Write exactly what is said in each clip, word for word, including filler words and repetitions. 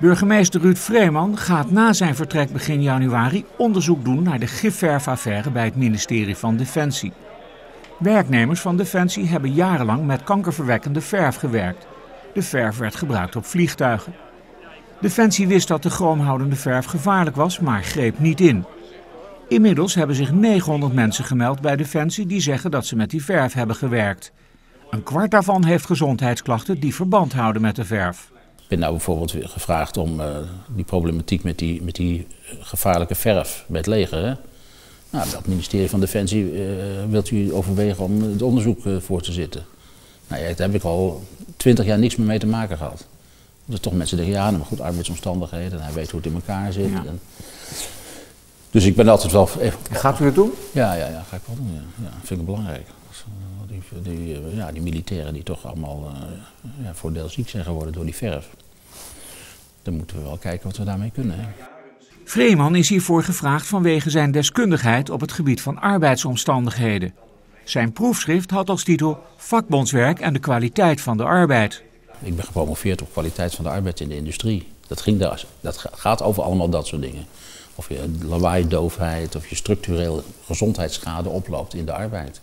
Burgemeester Ruud Vreeman gaat na zijn vertrek begin januari onderzoek doen naar de gifverfaffaire bij het ministerie van Defensie. Werknemers van Defensie hebben jarenlang met kankerverwekkende verf gewerkt. De verf werd gebruikt op vliegtuigen. Defensie wist dat de chroomhoudende verf gevaarlijk was, maar greep niet in. Inmiddels hebben zich negenhonderd mensen gemeld bij Defensie die zeggen dat ze met die verf hebben gewerkt. Een kwart daarvan heeft gezondheidsklachten die verband houden met de verf. Ik ben nou bijvoorbeeld weer gevraagd om uh, die problematiek met die, met die gevaarlijke verf bij het leger. Hè? Nou, dat ministerie van Defensie uh, wilt u overwegen om het onderzoek uh, voor te zitten. Nou ja, daar heb ik al twintig jaar niks meer mee te maken gehad. Dus toch mensen denken, ja, maar goed, arbeidsomstandigheden, en hij weet hoe het in elkaar zit. Ja. En... Dus ik ben altijd wel... Even... Gaat u het doen? Ja, ja, ja, ga ik wel doen. Ja. Ja, vind ik belangrijk. Die, die, ja, die militairen die toch allemaal uh, ja, voor deel ziek zijn geworden door die verf. Dan moeten we wel kijken wat we daarmee kunnen. Hè. Vreeman is hiervoor gevraagd vanwege zijn deskundigheid op het gebied van arbeidsomstandigheden. Zijn proefschrift had als titel Vakbondswerk en de kwaliteit van de arbeid. Ik ben gepromoveerd op kwaliteit van de arbeid in de industrie. Dat, ging daar, dat gaat over allemaal dat soort dingen. Of je lawaaidoofheid of je structureel gezondheidsschade oploopt in de arbeid.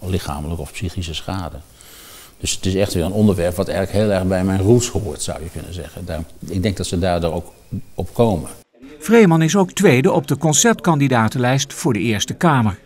Lichamelijke of psychische schade. Dus het is echt weer een onderwerp wat eigenlijk heel erg bij mijn roots hoort, zou je kunnen zeggen. Daar, ik denk dat ze daardoor ook op komen. Vreeman is ook tweede op de conceptkandidatenlijst voor de Eerste Kamer.